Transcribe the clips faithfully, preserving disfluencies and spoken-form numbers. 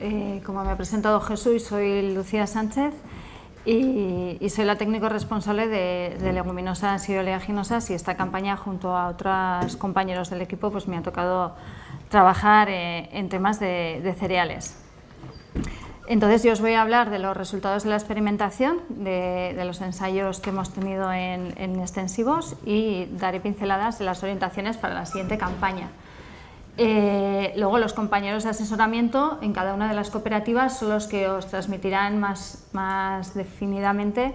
Eh, como me ha presentado Jesús, soy Lucía Sánchez y, y soy la técnico responsable de, de leguminosas y oleaginosas, y esta campaña junto a otros compañeros del equipo pues me ha tocado trabajar eh, en temas de, de cereales. Entonces yo os voy a hablar de los resultados de la experimentación, de, de los ensayos que hemos tenido en, en extensivos, y daré pinceladas de las orientaciones para la siguiente campaña. Eh, luego los compañeros de asesoramiento en cada una de las cooperativas son los que os transmitirán más, más definidamente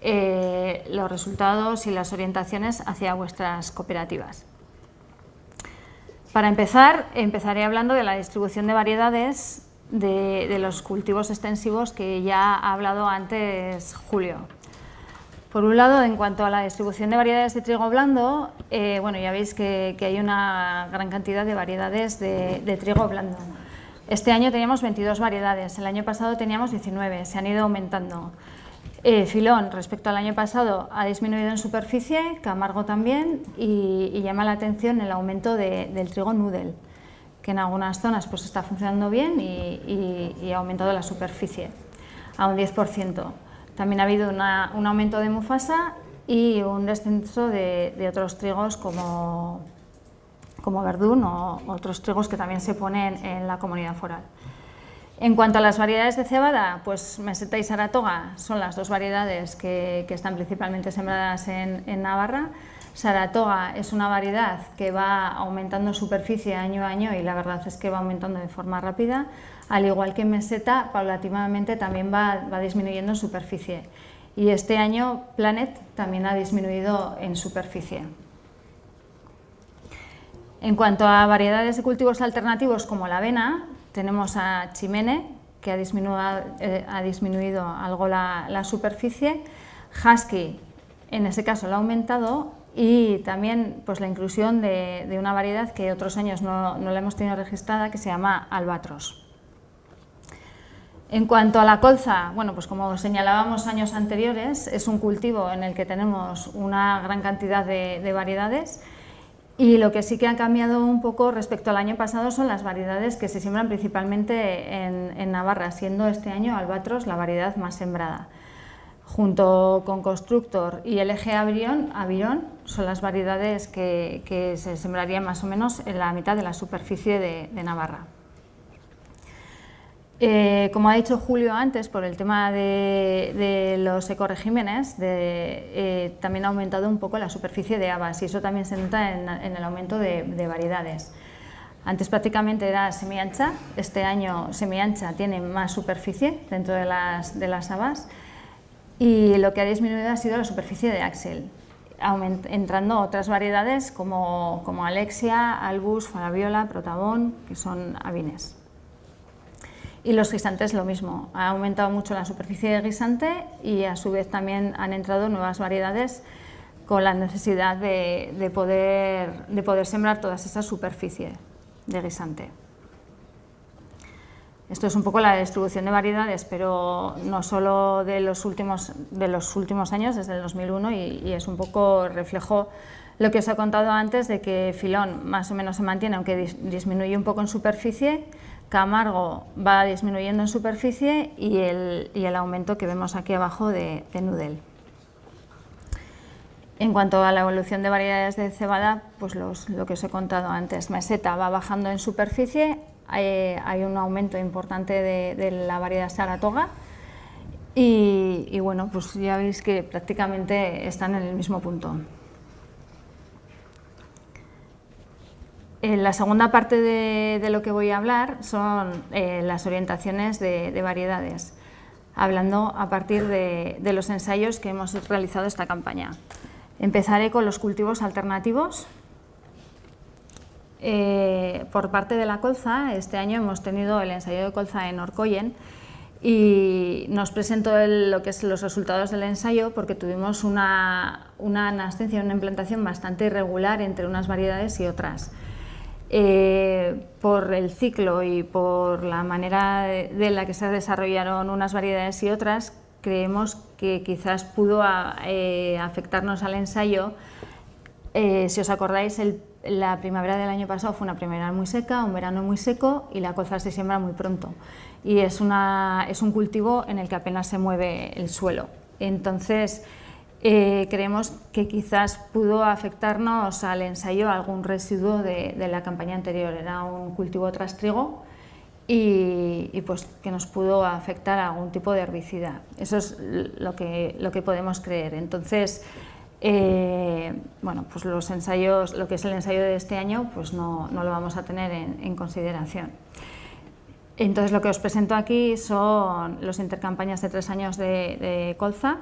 eh, los resultados y las orientaciones hacia vuestras cooperativas. Para empezar, empezaré hablando de la distribución de variedades de, de los cultivos extensivos que ya ha hablado antes Julio. Por un lado, en cuanto a la distribución de variedades de trigo blando, eh, bueno, ya veis que, que hay una gran cantidad de variedades de, de trigo blando. Este año teníamos veintidós variedades, el año pasado teníamos diecinueve, se han ido aumentando. Eh, Filón, respecto al año pasado, ha disminuido en superficie, Camargo también, y, y llama la atención el aumento de, del trigo Nudel, que en algunas zonas pues está funcionando bien y, y, y ha aumentado la superficie a un diez por ciento. También ha habido una, un aumento de Mufasa y un descenso de, de otros trigos como, como Verdún o otros trigos que también se ponen en la comunidad foral. En cuanto a las variedades de cebada, pues Meseta y Saratoga son las dos variedades que, que están principalmente sembradas en, en Navarra. Saratoga es una variedad que va aumentando en superficie año a año y la verdad es que va aumentando de forma rápida, al igual que en Meseta, paulatinamente también va, va disminuyendo en superficie, y este año Planet también ha disminuido en superficie. En cuanto a variedades de cultivos alternativos como la avena, tenemos a Chimene, que ha disminuido, eh, ha disminuido algo la, la superficie, Husky, en ese caso la ha aumentado, y también pues la inclusión de, de una variedad que otros años no, no la hemos tenido registrada, que se llama Albatros. En cuanto a la colza, bueno, pues como señalábamos años anteriores, es un cultivo en el que tenemos una gran cantidad de, de variedades, y lo que sí que ha cambiado un poco respecto al año pasado son las variedades que se siembran principalmente en, en Navarra, siendo este año Albatros la variedad más sembrada. Junto con Constructor y L G Avirón son las variedades que, que se sembrarían más o menos en la mitad de la superficie de, de Navarra. Eh, como ha dicho Julio antes, por el tema de, de los ecoregímenes, de, eh, también ha aumentado un poco la superficie de habas, y eso también se nota en, en el aumento de, de variedades. Antes prácticamente era semiancha, este año semiancha tiene más superficie dentro de las, de las habas, y lo que ha disminuido ha sido la superficie de Axel, entrando otras variedades como, como Alexia, Albus, Fabiola, Protabón, que son avines. Y los guisantes lo mismo, ha aumentado mucho la superficie de guisante, y a su vez también han entrado nuevas variedades con la necesidad de, de, poder, de poder sembrar todas esas superficies de guisante. Esto es un poco la distribución de variedades, pero no solo de los últimos, de los últimos años, desde el dos mil uno, y, y es un poco reflejo lo que os he contado antes de que Filón más o menos se mantiene, aunque dis, disminuye un poco en superficie, Camargo va disminuyendo en superficie, y el, y el aumento que vemos aquí abajo de, de Nudel. En cuanto a la evolución de variedades de cebada, pues los, lo que os he contado antes, Meseta va bajando en superficie, hay un aumento importante de, de la variedad Saratoga, y, y bueno, pues ya veis que prácticamente están en el mismo punto. En la segunda parte de, de lo que voy a hablar son eh, las orientaciones de, de variedades, hablando a partir de, de los ensayos que hemos realizado esta campaña. Empezaré con los cultivos alternativos. Eh, por parte de la colza, este año hemos tenido el ensayo de colza en Orcoyen, y nos presento el, lo que es los resultados del ensayo, porque tuvimos una, una nascencia, una implantación bastante irregular entre unas variedades y otras. Eh, por el ciclo y por la manera de, de la que se desarrollaron unas variedades y otras, creemos que quizás pudo a, eh, afectarnos al ensayo Eh, si os acordáis, el, la primavera del año pasado fue una primavera muy seca, un verano muy seco y la colza se siembra muy pronto. Y es, una, es un cultivo en el que apenas se mueve el suelo. Entonces, eh, creemos que quizás pudo afectarnos al ensayo algún residuo de, de la campaña anterior. Era un cultivo tras trigo y, y pues que nos pudo afectar a algún tipo de herbicida. Eso es lo que, lo que podemos creer. Entonces, Eh, bueno, pues los ensayos, lo que es el ensayo de este año, pues no, no lo vamos a tener en, en consideración. Entonces, lo que os presento aquí son los intercampañas de tres años de, de colza,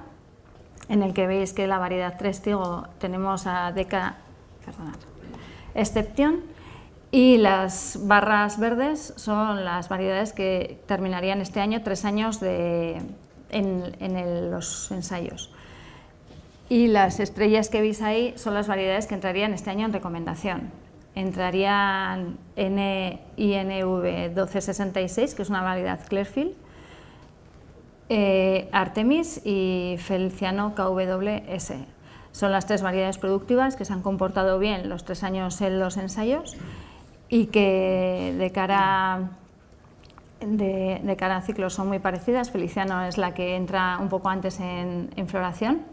en el que veis que la variedad tres trigo tenemos a Deca, perdonad, Exception, y las barras verdes son las variedades que terminarían este año tres años de, en, en el, los ensayos. Y las estrellas que veis ahí son las variedades que entrarían este año en recomendación. Entrarían I N V doce sesenta y seis, que es una variedad Clearfield, eh, Artemis y Feliciano K W S. Son las tres variedades productivas que se han comportado bien los tres años en los ensayos y que de cara, de, de cara a ciclos son muy parecidas. Feliciano es la que entra un poco antes en, en floración.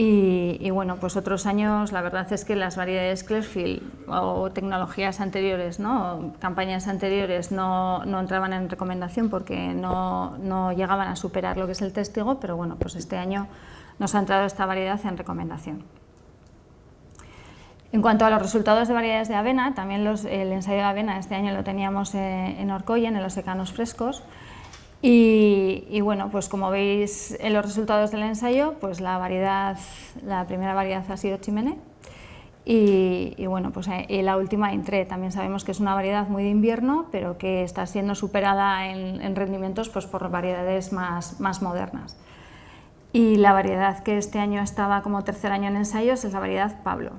Y, y bueno, pues otros años la verdad es que las variedades Clearfield o tecnologías anteriores, ¿no? Campañas anteriores no, no entraban en recomendación porque no, no llegaban a superar lo que es el testigo, pero bueno, pues este año nos ha entrado esta variedad en recomendación. En cuanto a los resultados de variedades de avena, también los, el ensayo de avena este año lo teníamos en, en Orcoyen, en los secanos frescos. Y, y bueno, pues como veis en los resultados del ensayo, pues la variedad, la primera variedad ha sido Chimene y, y bueno, pues y la última Intré. También sabemos que es una variedad muy de invierno, pero que está siendo superada en, en rendimientos pues por variedades más, más modernas. Y la variedad que este año estaba como tercer año en ensayos es la variedad Pablo.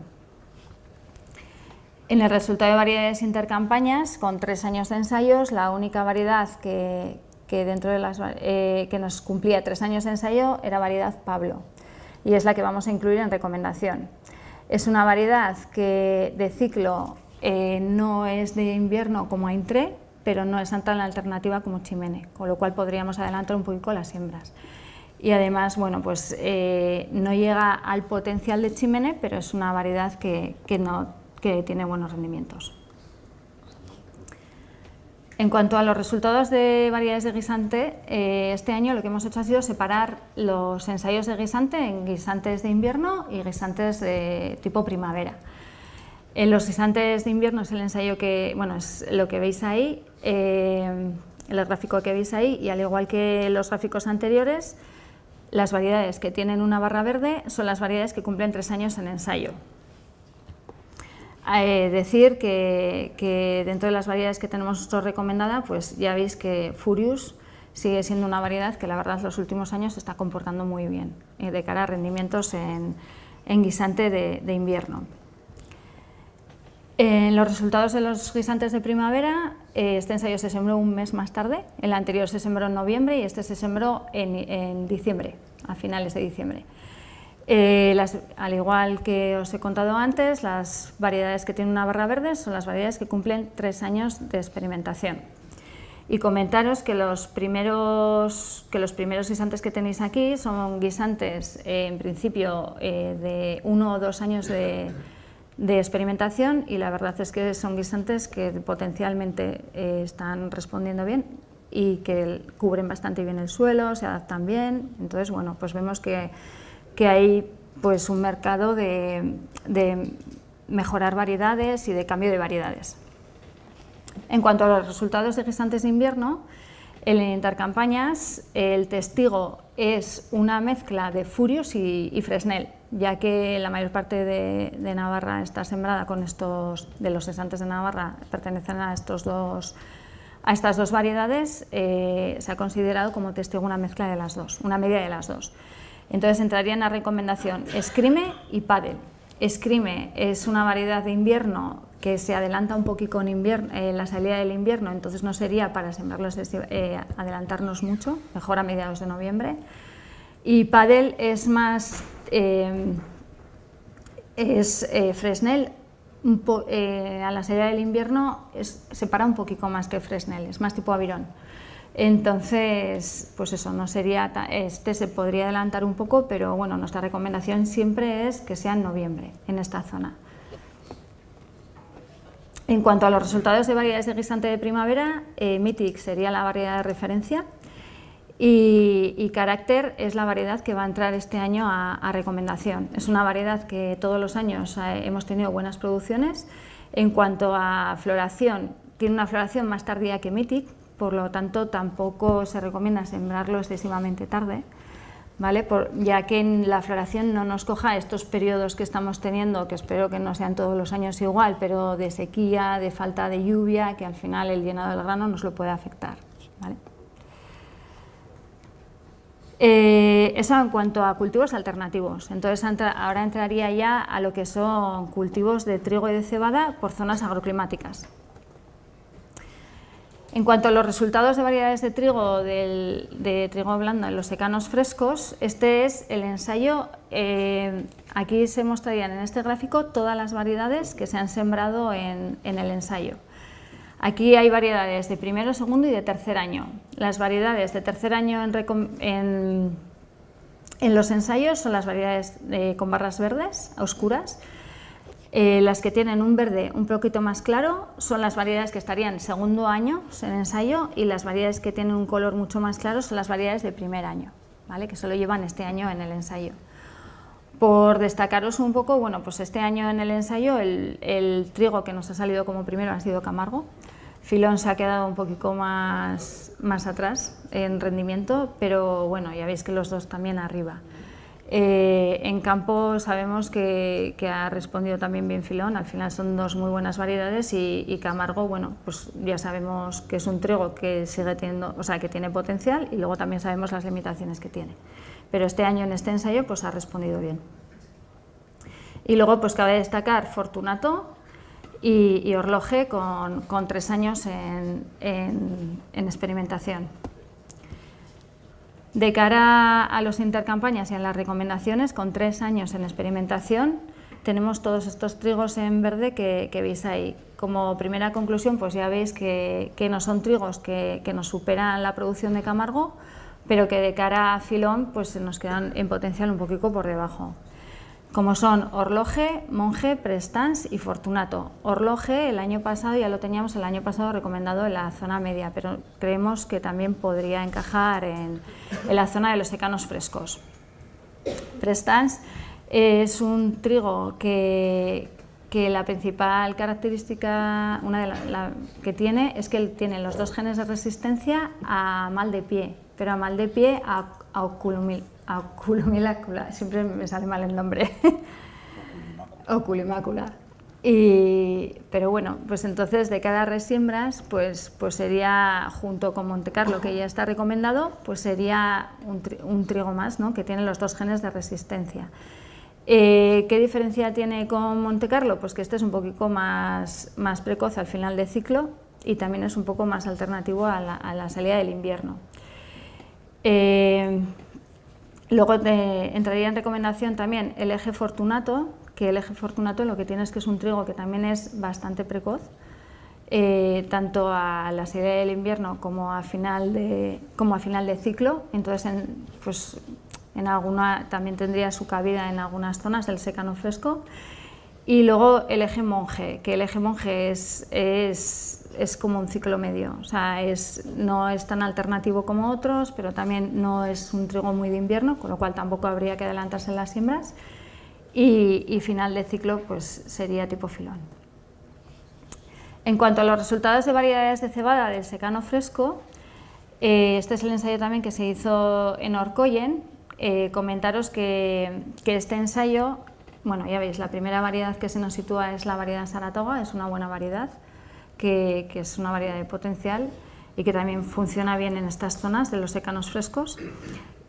En el resultado de variedades intercampañas, con tres años de ensayos, la única variedad que que dentro de las eh, que nos cumplía tres años de ensayo era variedad Pablo y es la que vamos a incluir en recomendación. Es una variedad que de ciclo eh, no es de invierno como Aintré, pero no es tan alternativa como Chimene, con lo cual podríamos adelantar un poquito las siembras. Y además, bueno, pues eh, no llega al potencial de Chimene, pero es una variedad que, que, no, que tiene buenos rendimientos. En cuanto a los resultados de variedades de guisante, eh, este año lo que hemos hecho ha sido separar los ensayos de guisante en guisantes de invierno y guisantes de tipo primavera. En los guisantes de invierno es el ensayo que, bueno, es lo que veis ahí, eh, el gráfico que veis ahí, y al igual que los gráficos anteriores, las variedades que tienen una barra verde son las variedades que cumplen tres años en ensayo. Eh, decir que, que dentro de las variedades que tenemos nosotros recomendada, pues ya veis que Furious sigue siendo una variedad que la verdad los últimos años se está comportando muy bien eh, de cara a rendimientos en, en guisante de, de invierno. En eh, los resultados de los guisantes de primavera, eh, este ensayo se sembró un mes más tarde, el anterior se sembró en noviembre y este se sembró en, en diciembre, a finales de diciembre. Eh, las, al igual que os he contado antes, las variedades que tienen una barra verde son las variedades que cumplen tres años de experimentación. Y comentaros que los primeros, que los primeros guisantes que tenéis aquí son guisantes, eh, en principio, eh, de uno o dos años de, de experimentación y la verdad es que son guisantes que potencialmente eh, están respondiendo bien y que cubren bastante bien el suelo, se adaptan bien. Entonces, bueno, pues vemos que que hay pues un mercado de, de mejorar variedades y de cambio de variedades. En cuanto a los resultados de guisantes de invierno, en intercampañas el testigo es una mezcla de Furious y, y Fresnel, ya que la mayor parte de, de Navarra está sembrada con estos, de los guisantes de Navarra pertenecen a, estos dos, a estas dos variedades, eh, se ha considerado como testigo una mezcla de las dos, una media de las dos. Entonces entrarían a recomendación Escrime y Padel. Escrime es una variedad de invierno que se adelanta un poquito en invierno, eh, la salida del invierno, entonces no sería para sembrarlos, eh, adelantarnos mucho, mejor a mediados de noviembre. Y Padel es más, eh, es eh, Fresnel. Eh, a la salida del invierno es, se para un poquito más que Fresnel, es más tipo avirón. Entonces, pues eso, no sería, este se podría adelantar un poco, pero bueno, nuestra recomendación siempre es que sea en noviembre, en esta zona. En cuanto a los resultados de variedades de guisante de primavera, eh, Mitic sería la variedad de referencia y, y Carácter es la variedad que va a entrar este año a, a recomendación. Es una variedad que todos los años eh, hemos tenido buenas producciones. En cuanto a floración, tiene una floración más tardía que Mitic, por lo tanto tampoco se recomienda sembrarlo excesivamente tarde, ¿vale? Por, ya que en la floración no nos coja estos periodos que estamos teniendo, que espero que no sean todos los años igual, pero de sequía, de falta de lluvia, que al final el llenado del grano nos lo puede afectar, ¿vale? Eh, eso en cuanto a cultivos alternativos. Entonces ahora entraría ya a lo que son cultivos de trigo y de cebada por zonas agroclimáticas. En cuanto a los resultados de variedades de trigo, del, de trigo blando en los secanos frescos, este es el ensayo, eh, aquí se mostrarían en este gráfico todas las variedades que se han sembrado en, en el ensayo. Aquí hay variedades de primero, segundo y de tercer año. Las variedades de tercer año en, en, en los ensayos son las variedades eh, con barras verdes, oscuras. Eh, las que tienen un verde un poquito más claro son las variedades que estarían segundo año en ensayo, y las variedades que tienen un color mucho más claro son las variedades de primer año, ¿vale? Que solo llevan este año en el ensayo. Por destacaros un poco, bueno, pues este año en el ensayo el, el trigo que nos ha salido como primero ha sido Camargo. Filón se ha quedado un poquito más, más atrás en rendimiento, pero bueno, ya veis que los dos también arriba. Eh, en campo sabemos que, que ha respondido también bien Filón, al final son dos muy buenas variedades, y, y Camargo, bueno, pues ya sabemos que es un trigo que sigue teniendo, o sea, que tiene potencial, y luego también sabemos las limitaciones que tiene. Pero este año en este ensayo pues ha respondido bien. Y luego pues cabe destacar Fortunato y, y Orloge con, con tres años en, en, en experimentación. De cara a los intercampañas y a las recomendaciones, con tres años en experimentación, tenemos todos estos trigos en verde que, que veis ahí. Como primera conclusión, pues ya veis que, que no son trigos que, que nos superan la producción de Camargo, pero que de cara a Filón, pues se nos quedan en potencial un poquito por debajo. Como son Orloge, Monge, Prestans y Fortunato. Orloge el año pasado, ya lo teníamos el año pasado recomendado en la zona media, pero creemos que también podría encajar en, en la zona de los secanos frescos. Prestans es un trigo que, que la principal característica una de la, la, que tiene es que tiene los dos genes de resistencia a mal de pie, pero a mal de pie a, a oculomil. Oculomilácula, siempre me sale mal el nombre, oculimácula. Y, pero bueno, pues entonces de cada resiembras, pues, pues sería, junto con Montecarlo, que ya está recomendado, pues sería un, tri un trigo más, ¿no? Que tiene los dos genes de resistencia. Eh, ¿Qué diferencia tiene con Montecarlo? Pues que este es un poquito más, más precoz al final de ciclo, y también es un poco más alternativo a la, a la salida del invierno. Eh, Luego te entraría en recomendación también el L G Fortunato, que el L G Fortunato lo que tiene es que es un trigo que también es bastante precoz, eh, tanto a la salida del invierno como a final de, como a final de ciclo. Entonces, en, pues, en alguna, también tendría su cabida en algunas zonas el secano fresco. Y luego el L G Monge, que el L G Monge es, es, es como un ciclo medio, o sea, es, no es tan alternativo como otros, pero también no es un trigo muy de invierno, con lo cual tampoco habría que adelantarse en las siembras, y, y final de ciclo pues sería tipo Filón. En cuanto a los resultados de variedades de cebada del secano fresco, eh, este es el ensayo también que se hizo en Orcoyen. Eh, comentaros que, que este ensayo, bueno, ya veis, la primera variedad que se nos sitúa es la variedad Saratoga, es una buena variedad, que, que es una variedad de potencial y que también funciona bien en estas zonas de los secanos frescos.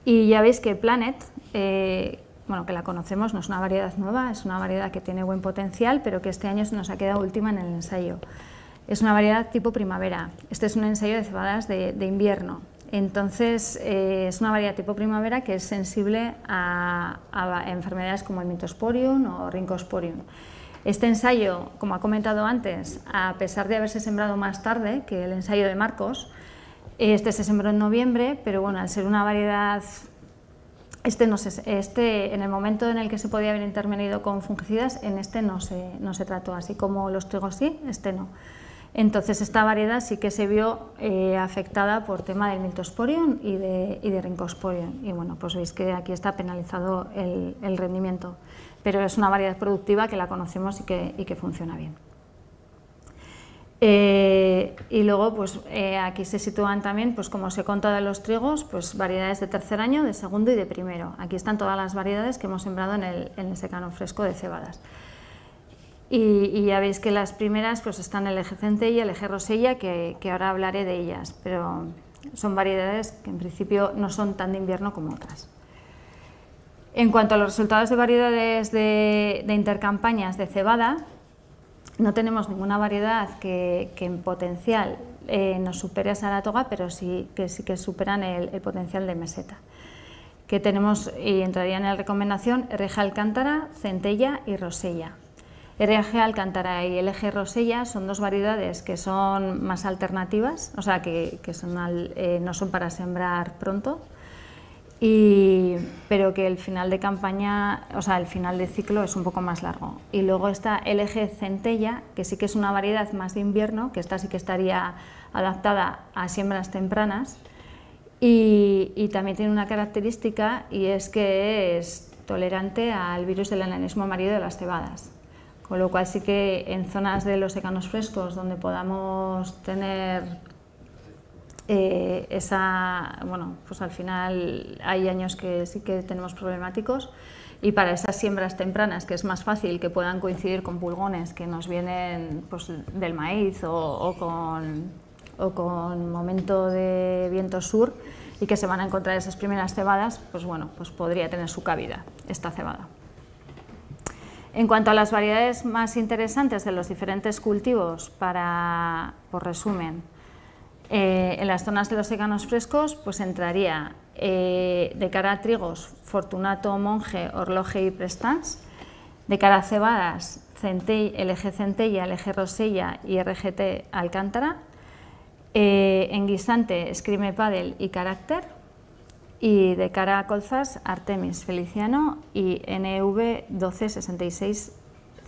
Y ya veis que Planet, eh, bueno, que la conocemos, no es una variedad nueva, es una variedad que tiene buen potencial, pero que este año se nos ha quedado última en el ensayo. Es una variedad tipo primavera, este es un ensayo de cebadas de, de invierno. Entonces, eh, es una variedad tipo primavera que es sensible a, a enfermedades como el mitosporium o rincosporium. Este ensayo, como ha comentado antes, a pesar de haberse sembrado más tarde que el ensayo de Marcos, este se sembró en noviembre, pero bueno, al ser una variedad, este, no se, este en el momento en el que se podía haber intervenido con fungicidas, en este no se, no se trató, así como los trigos sí, este no. Entonces esta variedad sí que se vio eh, afectada por tema del mitosporium y de, y de rincosporium, y bueno, pues veis que aquí está penalizado el, el rendimiento, pero es una variedad productiva que la conocemos y que, y que funciona bien. Eh, y luego pues eh, aquí se sitúan también, pues como os he contado de los trigos, pues variedades de tercer año, de segundo y de primero. Aquí están todas las variedades que hemos sembrado en el, en el secano fresco de cebadas. Y, y ya veis que las primeras pues están el L G Centella, el L G Rosella, que, que ahora hablaré de ellas, pero son variedades que en principio no son tan de invierno como otras. En cuanto a los resultados de variedades de, de intercampañas de cebada, no tenemos ninguna variedad que, que en potencial eh, nos supere a Saratoga, pero sí que, sí que superan el, el potencial de Meseta. Que tenemos, y entraría en la recomendación, R G Alcántara, Centella y Rosella. R G Alcántara y L G Rosella son dos variedades que son más alternativas, o sea, que, que son al, eh, no son para sembrar pronto, y, pero que el final de campaña, o sea, el final de ciclo es un poco más largo. Y luego está L G Centella, que sí que es una variedad más de invierno, que esta sí que estaría adaptada a siembras tempranas, y, y también tiene una característica, y es que es tolerante al virus del enanismo amarillo de las cebadas. Con lo cual sí que en zonas de los secanos frescos donde podamos tener eh, esa, bueno, pues al final hay años que sí que tenemos problemáticos, y para esas siembras tempranas que es más fácil que puedan coincidir con pulgones que nos vienen pues, del maíz o, o, con, o con momento de viento sur y que se van a encontrar esas primeras cebadas, pues bueno, pues podría tener su cabida esta cebada. En cuanto a las variedades más interesantes de los diferentes cultivos, para, por resumen, eh, en las zonas de los secanos frescos pues entraría eh, de cara a trigos Fortunato, Monge, Orloge y Prestans, de cara a cebadas Centella, L G Centella, L G Rosella y R G T Alcántara, eh, en guisante Escrime, Padel y Carácter, y de cara a colzas Artemis, Feliciano y I N V doce sesenta y seis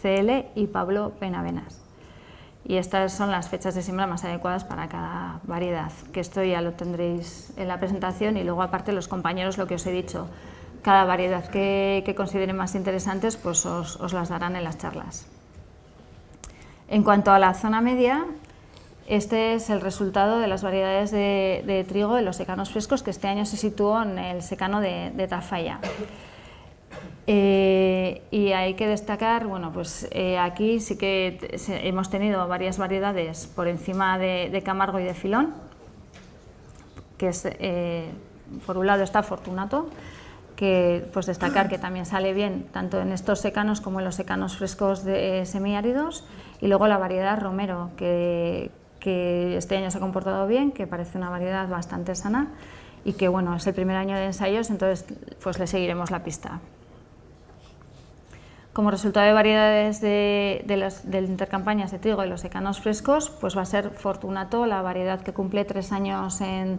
C L y Pablo Penavenas. Y estas son las fechas de siembra más adecuadas para cada variedad, que esto ya lo tendréis en la presentación, y luego aparte los compañeros, lo que os he dicho, cada variedad que, que consideren más interesantes pues os, os las darán en las charlas. En cuanto a la zona media, este es el resultado de las variedades de, de trigo de los secanos frescos, que este año se situó en el secano de, de Tafalla. Eh, y hay que destacar, bueno, pues eh, aquí sí que se, hemos tenido varias variedades por encima de, de Camargo y de Filón, que es, eh, por un lado está Fortunato, que pues destacar que también sale bien tanto en estos secanos como en los secanos frescos de, eh, semiáridos, y luego la variedad Romero, que que este año se ha comportado bien, que parece una variedad bastante sana y que bueno, es el primer año de ensayos, entonces pues le seguiremos la pista. Como resultado de variedades de, de las de intercampañas de trigo y los secanos frescos, pues va a ser Fortunato, la variedad que cumple tres años en,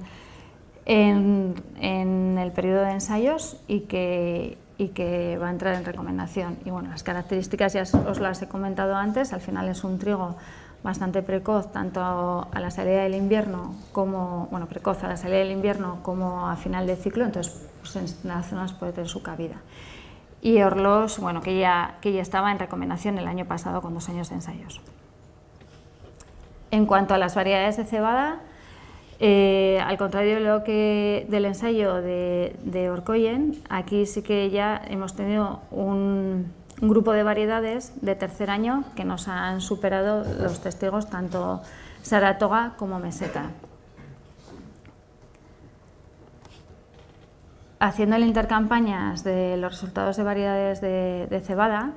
en, en el periodo de ensayos y que, y que va a entrar en recomendación. Y bueno, las características ya os las he comentado antes, al final es un trigo bastante precoz, tanto a la salida del invierno como, bueno, precoz a la salida del invierno como a final de ciclo, entonces pues en las zonas puede tener su cabida. Y Orloge, bueno, que ya, que ya estaba en recomendación el año pasado con dos años de ensayos. En cuanto a las variedades de cebada, eh, al contrario de lo que del ensayo de, de Orcoyen, aquí sí que ya hemos tenido un un grupo de variedades de tercer año que nos han superado los testigos tanto Saratoga como Meseta. Haciendo el intercampañas de los resultados de variedades de, de cebada,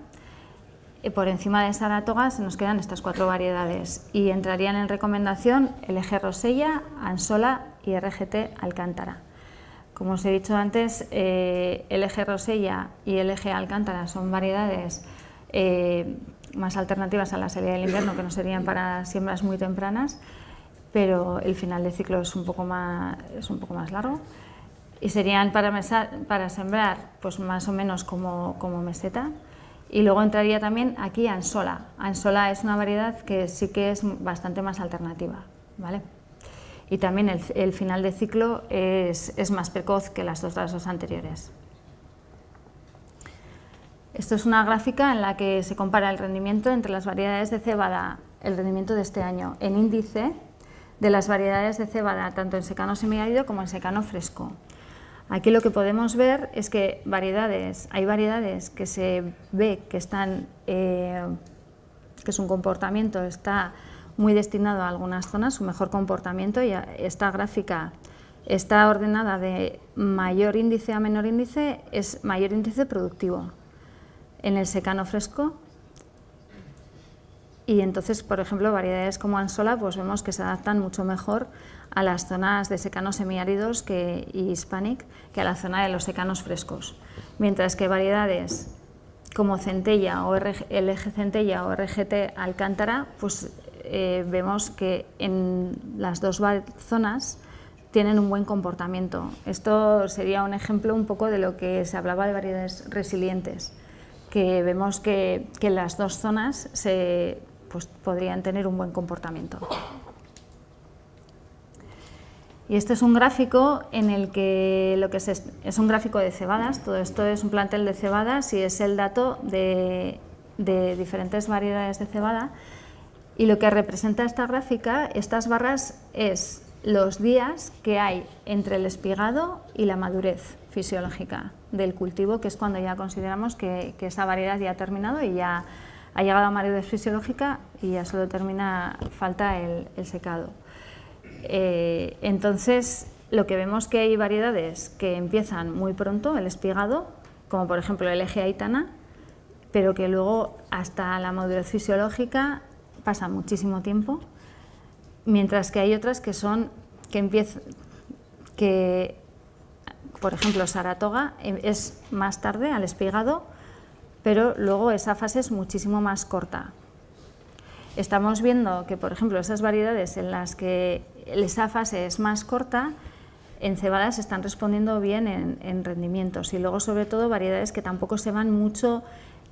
por encima de Saratoga se nos quedan estas cuatro variedades y entrarían en recomendación L G Rosella, Anzola y R G T Alcántara. Como os he dicho antes, eh, L G Rosella y L G Alcántara son variedades eh, más alternativas a la salida del invierno, que no serían para siembras muy tempranas, pero el final de ciclo es un poco más, es un poco más largo, y serían para, mesa, para sembrar pues más o menos como, como meseta. Y luego entraría también aquí Anzola. Anzola es una variedad que sí que es bastante más alternativa, ¿vale? Y también el, el final de ciclo es, es más precoz que las otras dos anteriores. Esto es una gráfica en la que se compara el rendimiento entre las variedades de cebada, el rendimiento de este año, en índice de las variedades de cebada, tanto en secano semiárido como en secano fresco. Aquí lo que podemos ver es que variedades, hay variedades que se ve que están, eh, que su comportamiento está muy destinado a algunas zonas, su mejor comportamiento, y esta gráfica está ordenada de mayor índice a menor índice, es mayor índice productivo en el secano fresco. Y entonces, por ejemplo, variedades como Anzola, pues vemos que se adaptan mucho mejor a las zonas de secanos semiáridos que, y hispanic, que a la zona de los secanos frescos. Mientras que variedades como Centella o L G Centella o R G T Alcántara, pues eh, vemos que en las dos zonas tienen un buen comportamiento. Esto sería un ejemplo un poco de lo que se hablaba de variedades resilientes, que vemos que, que las dos zonas se... pues podrían tener un buen comportamiento. Y este es un gráfico en el que lo que se es, es un gráfico de cebadas, todo esto es un plantel de cebadas y es el dato de, de diferentes variedades de cebada, y lo que representa esta gráfica, estas barras, es los días que hay entre el espigado y la madurez fisiológica del cultivo, que es cuando ya consideramos que, que esa variedad ya ha terminado y ya ha llegado a madurez fisiológica y ya solo termina, falta el, el secado. Eh, entonces, lo que vemos que hay variedades que empiezan muy pronto el espigado, como por ejemplo el L G Aitana, pero que luego hasta la madurez fisiológica pasa muchísimo tiempo, mientras que hay otras que son, que empiezan, que por ejemplo Saratoga es más tarde al espigado, pero luego esa fase es muchísimo más corta. Estamos viendo que, por ejemplo, esas variedades en las que esa fase es más corta, en cebadas están respondiendo bien en, en rendimientos, y luego, sobre todo, variedades que tampoco se van mucho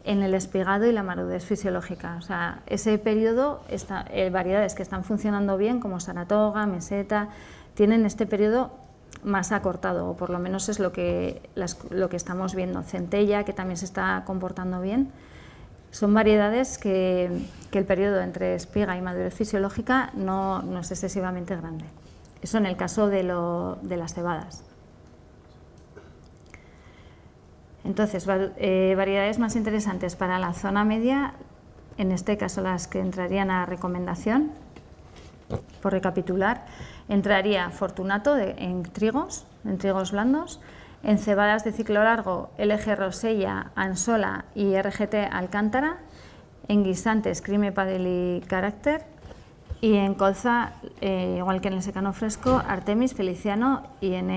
en el espigado y la madurez fisiológica. O sea, ese periodo, está, eh, variedades que están funcionando bien, como Saratoga, Meseta, tienen este periodo más acortado, o por lo menos es lo que, las, lo que estamos viendo. Centella, que también se está comportando bien, son variedades que, que el periodo entre espiga y madurez fisiológica no, no es excesivamente grande. Eso en el caso de, lo, de las cebadas. Entonces, eh, variedades más interesantes para la zona media, en este caso las que entrarían a recomendación, por recapitular, entraría Fortunato de, en trigos, en trigos blandos, en cebadas de ciclo largo L G Rosella, Anzola y R G T Alcántara, en guisantes Escrime, Padel y Carácter, y en colza, eh, igual que en el secano fresco, Artemis, Feliciano y en,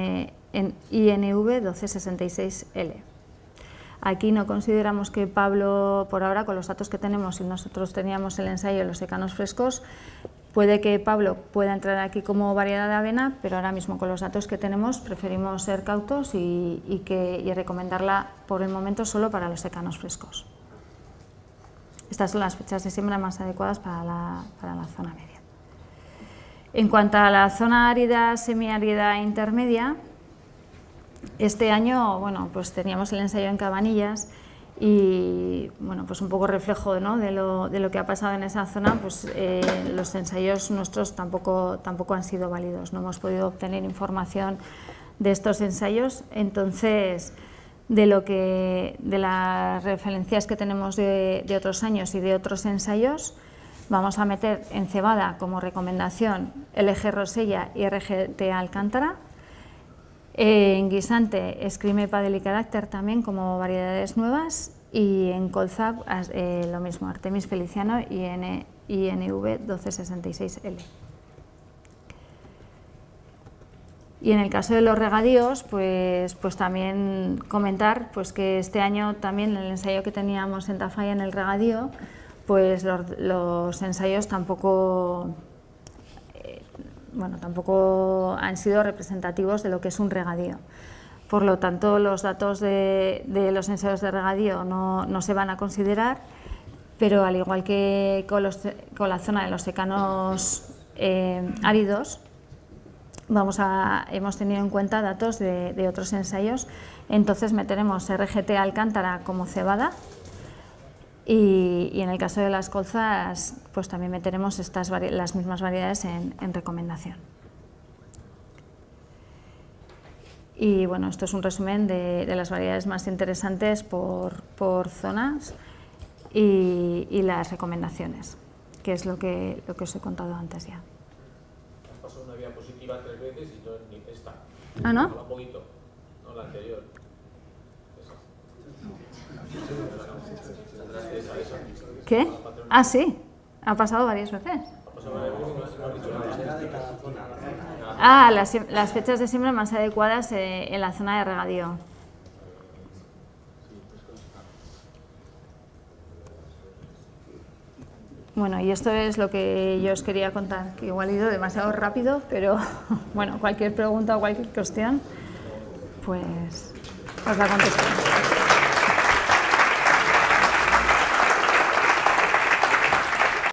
en I N V doce sesenta y seis L. Aquí no consideramos que Pablo, por ahora, con los datos que tenemos, y nosotros teníamos el ensayo de los secanos frescos, puede que Pablo pueda entrar aquí como variedad de avena, pero ahora mismo con los datos que tenemos preferimos ser cautos y, y, que, y recomendarla por el momento solo para los secanos frescos. Estas son las fechas de siembra más adecuadas para la, para la zona media. En cuanto a la zona árida, semiárida e intermedia, este año, bueno, pues teníamos el ensayo en Cabanillas y, bueno, pues un poco reflejo, ¿no?, de, lo, de lo que ha pasado en esa zona, pues eh, los ensayos nuestros tampoco, tampoco han sido válidos, no hemos podido obtener información de estos ensayos. Entonces, de, lo que, de las referencias que tenemos de, de otros años y de otros ensayos, vamos a meter en cebada como recomendación L G Rosella y R G T Alcántara, en guisante Escrime, Padel y Carácter también como variedades nuevas, y en colza eh, lo mismo, Artemis, Feliciano y I N V doce sesenta y seis L. Y en el caso de los regadíos, pues, pues también comentar pues que este año también el ensayo que teníamos en Tafalla en el regadío, pues los, los ensayos tampoco, eh, bueno, tampoco han sido representativos de lo que es un regadío. Por lo tanto, los datos de, de los ensayos de regadío no, no se van a considerar, pero al igual que con, los, con la zona de los secanos eh, áridos, Vamos a, hemos tenido en cuenta datos de, de otros ensayos. Entonces meteremos R G T Alcántara como cebada y, y en el caso de las colzas pues también meteremos estas las mismas variedades en, en recomendación. Y bueno, esto es un resumen de, de las variedades más interesantes por, por zonas y, y las recomendaciones, que es lo que, lo que os he contado antes ya. Una diapositiva tres veces y no ni esta. Ah, ¿no? Un poquito, no la anterior. Esa. ¿Qué? Ah, sí. Ha pasado varias veces. Ah, las, las fechas de siembra más adecuadas eh, en la zona de regadío. Bueno, y esto es lo que yo os quería contar, que igual he ido demasiado rápido, pero bueno, cualquier pregunta o cualquier cuestión, pues os la contestaré.